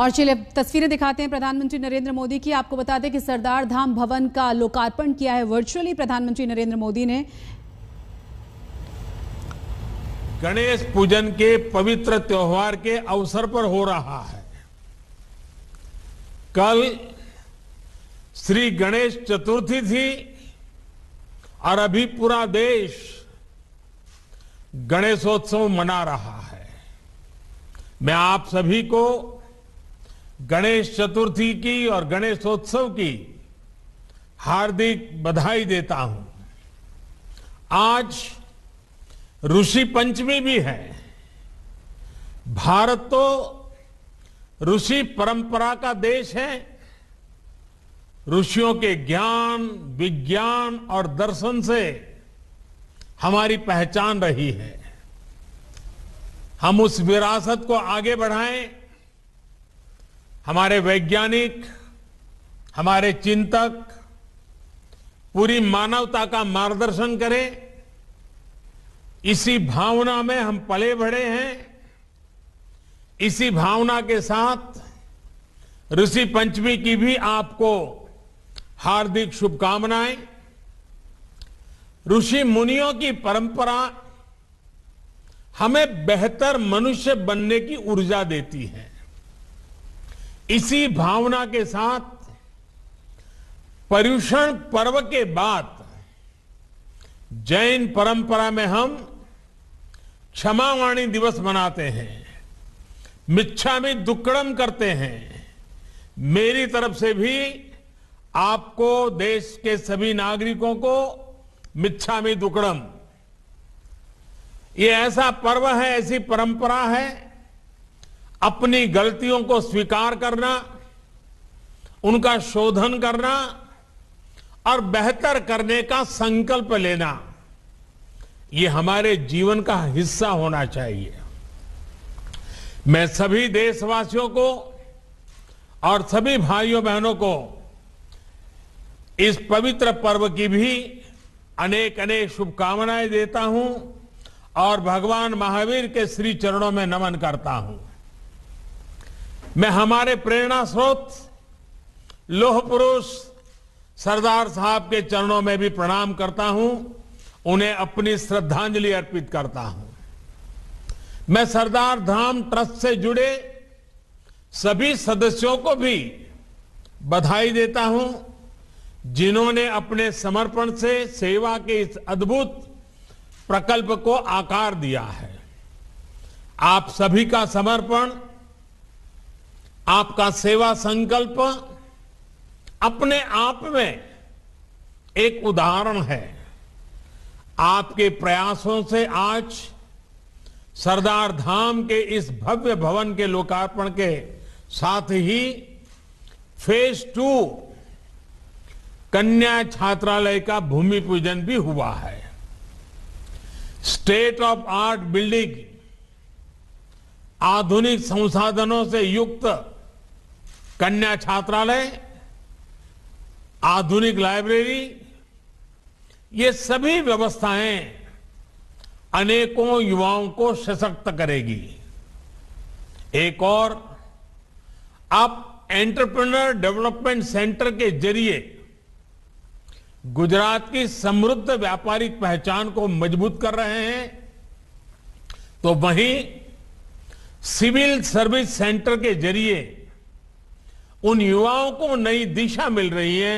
और चलिए तस्वीरें दिखाते हैं प्रधानमंत्री नरेंद्र मोदी की। आपको बता दें कि सरदार धाम भवन का लोकार्पण किया है वर्चुअली प्रधानमंत्री नरेंद्र मोदी ने। गणेश पूजन के पवित्र त्योहार के अवसर पर हो रहा है। कल श्री गणेश चतुर्थी थी और अभी पूरा देश गणेशोत्सव मना रहा है। मैं आप सभी को गणेश चतुर्थी की और गणेशोत्सव की हार्दिक बधाई देता हूं। आज ऋषि पंचमी भी है। भारत तो ऋषि परंपरा का देश है। ऋषियों के ज्ञान, विज्ञान और दर्शन से हमारी पहचान रही है। हम उस विरासत को आगे बढ़ाएं। हमारे वैज्ञानिक, हमारे चिंतक पूरी मानवता का मार्गदर्शन करें। इसी भावना में हम पले बढ़े हैं। इसी भावना के साथ ऋषि पंचमी की भी आपको हार्दिक शुभकामनाएं। ऋषि मुनियों की परंपरा हमें बेहतर मनुष्य बनने की ऊर्जा देती है। इसी भावना के साथ पर्यूषण पर्व के बाद जैन परंपरा में हम क्षमावाणी दिवस मनाते हैं, मिच्छामी दुक्कड़म करते हैं। मेरी तरफ से भी आपको, देश के सभी नागरिकों को मिच्छामी दुक्कड़म, ये ऐसा पर्व है, ऐसी परंपरा है, अपनी गलतियों को स्वीकार करना, उनका शोधन करना और बेहतर करने का संकल्प लेना, ये हमारे जीवन का हिस्सा होना चाहिए। मैं सभी देशवासियों को और सभी भाइयों बहनों को इस पवित्र पर्व की भी अनेक अनेक शुभकामनाएं देता हूं और भगवान महावीर के श्री चरणों में नमन करता हूं। मैं हमारे प्रेरणा स्रोत लोह पुरुष सरदार साहब के चरणों में भी प्रणाम करता हूं, उन्हें अपनी श्रद्धांजलि अर्पित करता हूं। मैं सरदार धाम ट्रस्ट से जुड़े सभी सदस्यों को भी बधाई देता हूं, जिन्होंने अपने समर्पण से सेवा के इस अद्भुत प्रकल्प को आकार दिया है। आप सभी का समर्पण, आपका सेवा संकल्प अपने आप में एक उदाहरण है। आपके प्रयासों से आज सरदार धाम के इस भव्य भवन के लोकार्पण के साथ ही फेज 2 कन्या छात्रालय का भूमि पूजन भी हुआ है। स्टैच्यू ऑफ आर्ट बिल्डिंग आधुनिक संसाधनों से युक्त कन्या छात्रालय, आधुनिक लाइब्रेरी, ये सभी व्यवस्थाएं अनेकों युवाओं को सशक्त करेगी। एक और, आप एंटरप्रेन्योर डेवलपमेंट सेंटर के जरिए गुजरात की समृद्ध व्यापारिक पहचान को मजबूत कर रहे हैं, तो वहीं सिविल सर्विस सेंटर के जरिए उन युवाओं को नई दिशा मिल रही है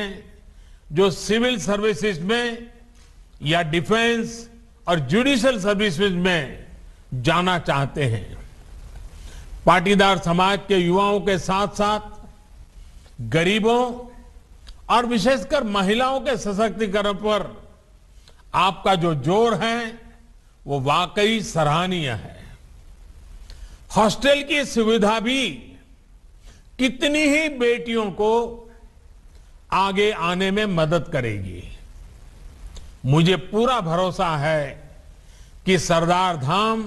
जो सिविल सर्विसेज में या डिफेंस और ज्यूडिशियल सर्विसेज में जाना चाहते हैं। पाटीदार समाज के युवाओं के साथ साथ गरीबों और विशेषकर महिलाओं के सशक्तिकरण पर आपका जो जोर है वो वाकई सराहनीय है। हॉस्टल की सुविधा भी कितनी ही बेटियों को आगे आने में मदद करेगी। मुझे पूरा भरोसा है कि सरदार धाम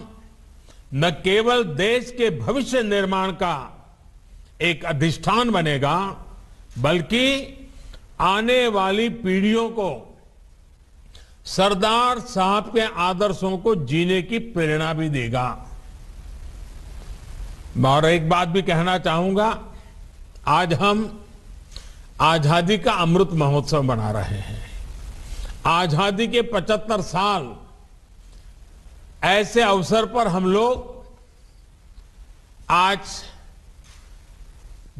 न केवल देश के भविष्य निर्माण का एक अधिष्ठान बनेगा, बल्कि आने वाली पीढ़ियों को सरदार साहब के आदर्शों को जीने की प्रेरणा भी देगा। मैं और एक बात भी कहना चाहूंगा, आज हम आजादी का अमृत महोत्सव मना रहे हैं। आजादी के 75 साल, ऐसे अवसर पर हम लोग आज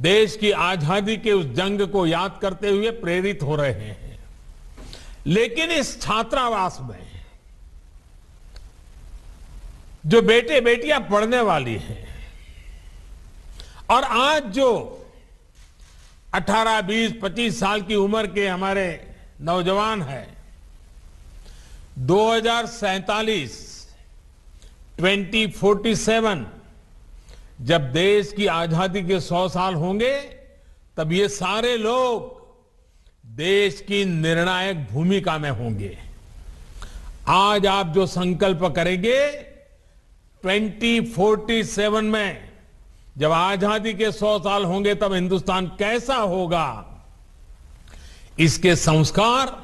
देश की आजादी के उस जंग को याद करते हुए प्रेरित हो रहे हैं। लेकिन इस छात्रावास में जो बेटे बेटियां पढ़ने वाली हैं और आज जो 18, 20, 25 साल की उम्र के हमारे नौजवान हैं, 2047 2047 जब देश की आजादी के 100 साल होंगे तब ये सारे लोग देश की निर्णायक भूमिका में होंगे। आज आप जो संकल्प करेंगे 2047 में जब आजादी के 100 साल होंगे तब हिंदुस्तान कैसा होगा, इसके संस्कार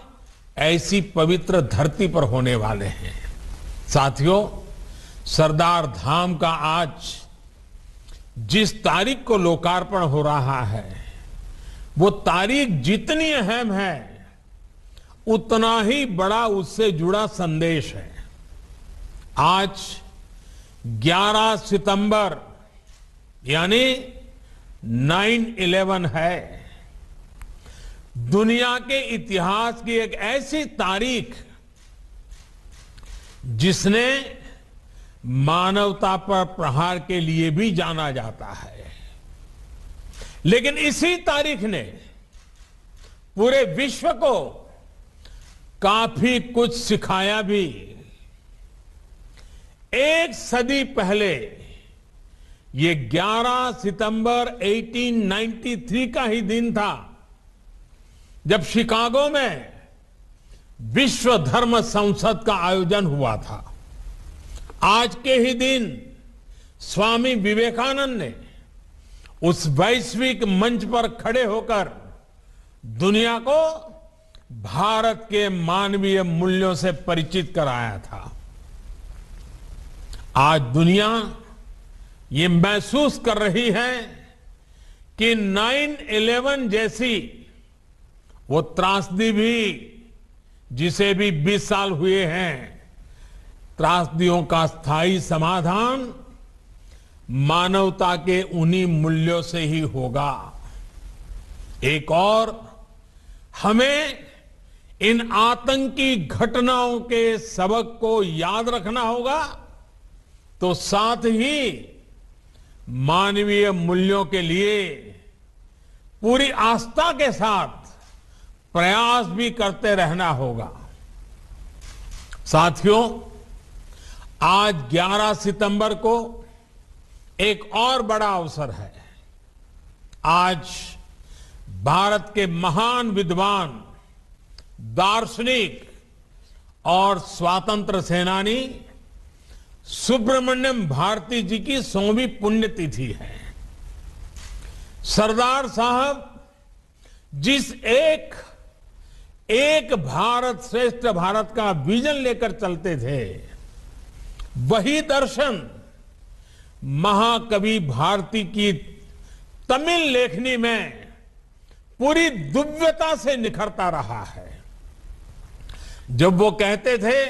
ऐसी पवित्र धरती पर होने वाले हैं। साथियों, सरदार धाम का आज जिस तारीख को लोकार्पण हो रहा है वो तारीख जितनी अहम है उतना ही बड़ा उससे जुड़ा संदेश है। आज 11 सितंबर यानी 9/11 है। दुनिया के इतिहास की एक ऐसी तारीख जिसने मानवता पर प्रहार के लिए भी जाना जाता है, लेकिन इसी तारीख ने पूरे विश्व को काफी कुछ सिखाया भी। एक सदी पहले ये 11 सितंबर 1893 का ही दिन था जब शिकागो में विश्व धर्म संसद का आयोजन हुआ था। आज के ही दिन स्वामी विवेकानंद ने उस वैश्विक मंच पर खड़े होकर दुनिया को भारत के मानवीय मूल्यों से परिचित कराया था। आज दुनिया ये महसूस कर रही है कि 9/11 जैसी वो त्रासदी भी, जिसे भी 20 साल हुए हैं, त्रासदियों का स्थायी समाधान मानवता के उन्हीं मूल्यों से ही होगा। एक और हमें इन आतंकी घटनाओं के सबक को याद रखना होगा तो साथ ही मानवीय मूल्यों के लिए पूरी आस्था के साथ प्रयास भी करते रहना होगा। साथियों, आज 11 सितंबर को एक और बड़ा अवसर है। आज भारत के महान विद्वान, दार्शनिक और स्वतंत्रता सेनानी सुब्रमण्यम भारती जी की 100वीं पुण्यतिथि है। सरदार साहब जिस एक भारत श्रेष्ठ भारत का विजन लेकर चलते थे, वही दर्शन महाकवि भारती की तमिल लेखनी में पूरी दिव्यता से निखरता रहा है। जब वो कहते थे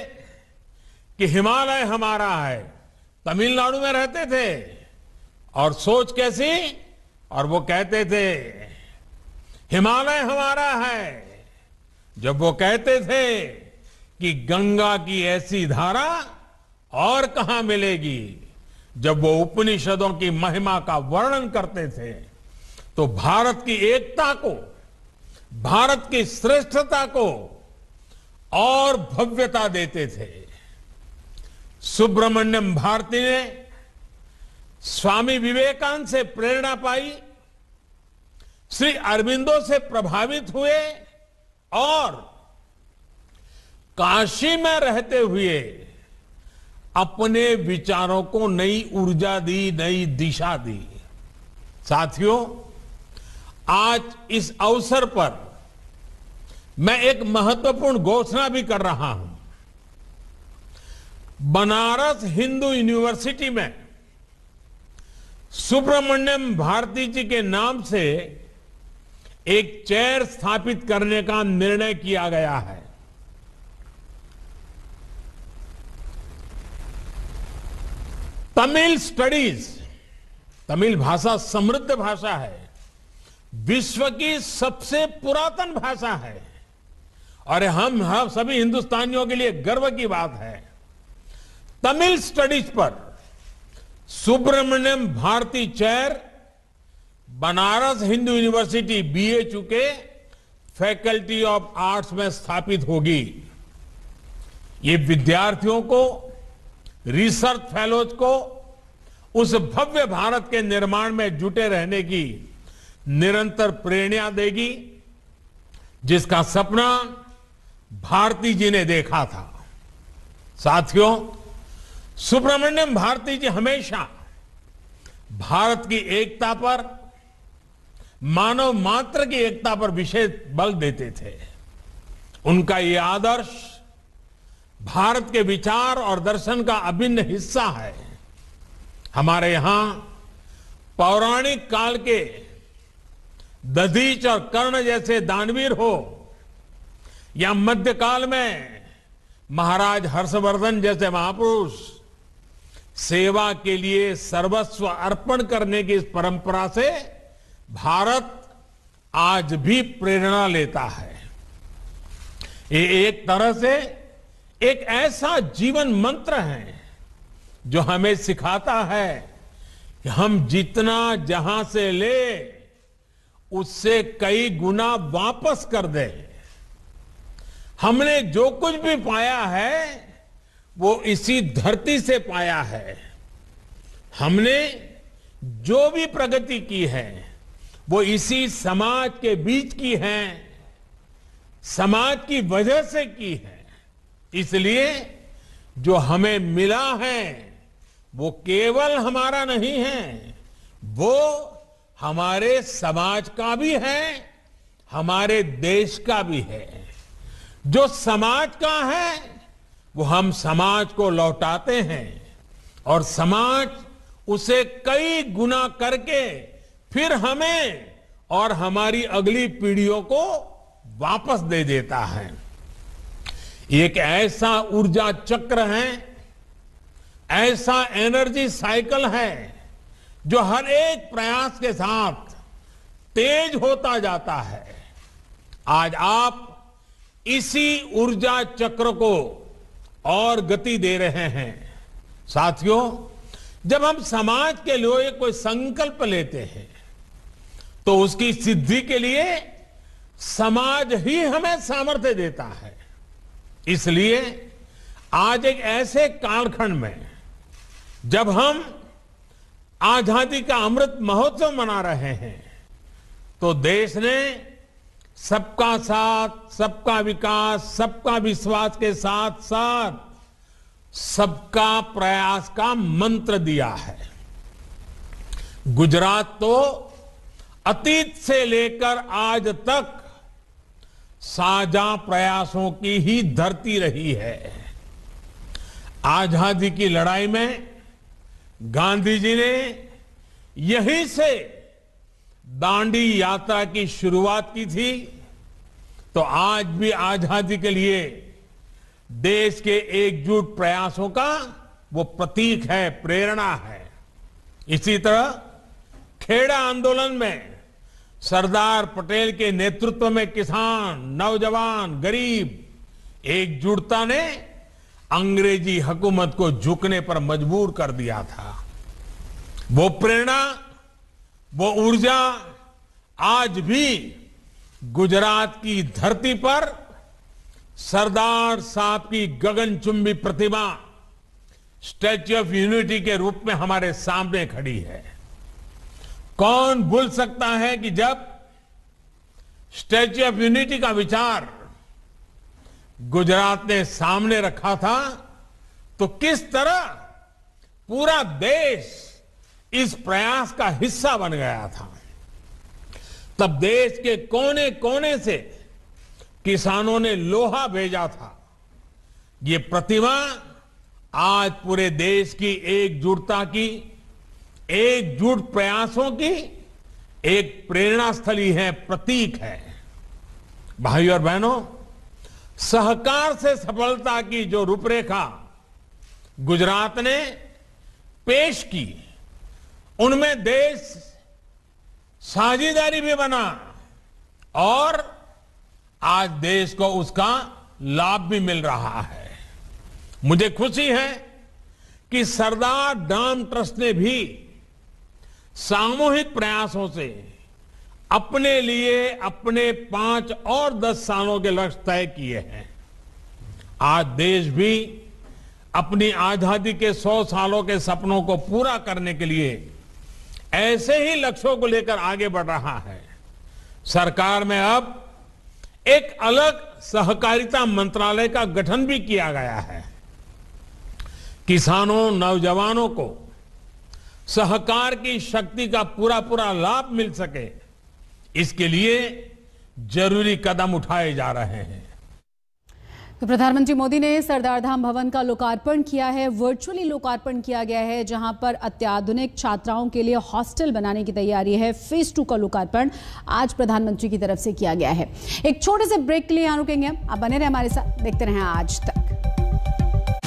कि हिमालय हमारा है, तमिलनाडु में रहते थे और सोच कैसी, और वो कहते थे हिमालय हमारा है। जब वो कहते थे कि गंगा की ऐसी धारा और कहां मिलेगी, जब वो उपनिषदों की महिमा का वर्णन करते थे, तो भारत की एकता को, भारत की श्रेष्ठता को और भव्यता देते थे। सुब्रमण्यम भारती ने स्वामी विवेकानंद से प्रेरणा पाई, श्री अरविंदो से प्रभावित हुए और काशी में रहते हुए अपने विचारों को नई ऊर्जा दी, नई दिशा दी। साथियों, आज इस अवसर पर मैं एक महत्वपूर्ण घोषणा भी कर रहा हूं। बनारस हिंदू यूनिवर्सिटी में सुब्रमण्यम भारती जी के नाम से एक चेयर स्थापित करने का निर्णय किया गया है। तमिल स्टडीज, तमिल भाषा समृद्ध भाषा है, विश्व की सबसे पुरातन भाषा है और हम सभी हिंदुस्तानियों के लिए गर्व की बात है। तमिल स्टडीज पर Subramaniam Bharati chair Banaras Hindu university BHU के फैकल्टी ऑफ आर्ट्स में स्थापित होगी। ये विद्यार्थियों को, रिसर्च फेलोज को उस भव्य भारत के निर्माण में जुटे रहने की निरंतर प्रेरणा देगी जिसका सपना भारती जी ने देखा था। साथियों, सुब्रमण्यम भारती जी हमेशा भारत की एकता पर, मानव मात्र की एकता पर विशेष बल देते थे। उनका ये आदर्श भारत के विचार और दर्शन का अभिन्न हिस्सा है। हमारे यहां पौराणिक काल के दधीच और कर्ण जैसे दानवीर हो या मध्यकाल में महाराज हर्षवर्धन जैसे महापुरुष सेवा के लिए सर्वस्व अर्पण करने की इस परंपरा से भारत आज भी प्रेरणा लेता है। ये एक तरह से एक ऐसा जीवन मंत्र है जो हमें सिखाता है कि हम जितना जहां से ले उससे कई गुना वापस कर दे। हमने जो कुछ भी पाया है वो इसी धरती से पाया है। हमने जो भी प्रगति की है वो इसी समाज के बीच की है, समाज की वजह से की है। इसलिए जो हमें मिला है वो केवल हमारा नहीं है, वो हमारे समाज का भी है, हमारे देश का भी है। जो समाज का है वो हम समाज को लौटाते हैं और समाज उसे कई गुना करके फिर हमें और हमारी अगली पीढ़ियों को वापस दे देता है। एक ऐसा ऊर्जा चक्र है, ऐसा एनर्जी साइकिल है जो हर एक प्रयास के साथ तेज होता जाता है। आज आप इसी ऊर्जा चक्र को और गति दे रहे हैं। साथियों, जब हम समाज के लिए कोई संकल्प लेते हैं तो उसकी सिद्धि के लिए समाज ही हमें सामर्थ्य देता है। इसलिए आज एक ऐसे कालखंड में जब हम आजादी का अमृत महोत्सव मना रहे हैं तो देश ने सबका साथ, सबका विकास, सबका विश्वास के साथ साथ सबका प्रयास का मंत्र दिया है। गुजरात तो अतीत से लेकर आज तक साझा प्रयासों की ही धरती रही है। आजादी की लड़ाई में गांधी जी ने यहीं से दांडी यात्रा की शुरुआत की थी। तो आज भी आजादी के लिए देश के एकजुट प्रयासों का वो प्रतीक है, प्रेरणा है। इसी तरह खेड़ा आंदोलन में सरदार पटेल के नेतृत्व में किसान, नौजवान, गरीब एकजुटता ने अंग्रेजी हुकूमत को झुकने पर मजबूर कर दिया था। वो प्रेरणा, वो ऊर्जा आज भी गुजरात की धरती पर सरदार साहब की गगनचुंबी प्रतिमा स्टैच्यू ऑफ यूनिटी के रूप में हमारे सामने खड़ी है। कौन भूल सकता है कि जब स्टैच्यू ऑफ यूनिटी का विचार गुजरात ने सामने रखा था तो किस तरह पूरा देश इस प्रयास का हिस्सा बन गया था। तब देश के कोने कोने से किसानों ने लोहा भेजा था। ये प्रतिमा आज पूरे देश की एकजुटता की, एकजुट प्रयासों की एक प्रेरणास्थली है, प्रतीक है। भाइयों और बहनों, सहकार से सफलता की जो रूपरेखा गुजरात ने पेश की, उनमें देश साझेदारी भी बना और आज देश को उसका लाभ भी मिल रहा है। मुझे खुशी है कि सरदार धाम ट्रस्ट ने भी सामूहिक प्रयासों से अपने लिए अपने 5 और 10 सालों के लक्ष्य तय किए हैं। आज देश भी अपनी आजादी के 100 सालों के सपनों को पूरा करने के लिए ऐसे ही लक्ष्यों को लेकर आगे बढ़ रहा है। सरकार में अब एक अलग सहकारिता मंत्रालय का गठन भी किया गया है। किसानों, नौजवानों को सहकार की शक्ति का पूरा पूरा लाभ मिल सके, इसके लिए जरूरी कदम उठाए जा रहे हैं। तो प्रधानमंत्री मोदी ने सरदार धाम भवन का लोकार्पण किया है, वर्चुअली लोकार्पण किया गया है, जहां पर अत्याधुनिक छात्राओं के लिए हॉस्टल बनाने की तैयारी है। फेज 2 का लोकार्पण आज प्रधानमंत्री की तरफ से किया गया है। एक छोटे से ब्रेक के लिए यहां रुकेंगे, आप बने रहे हमारे साथ, देखते रहे आज तक।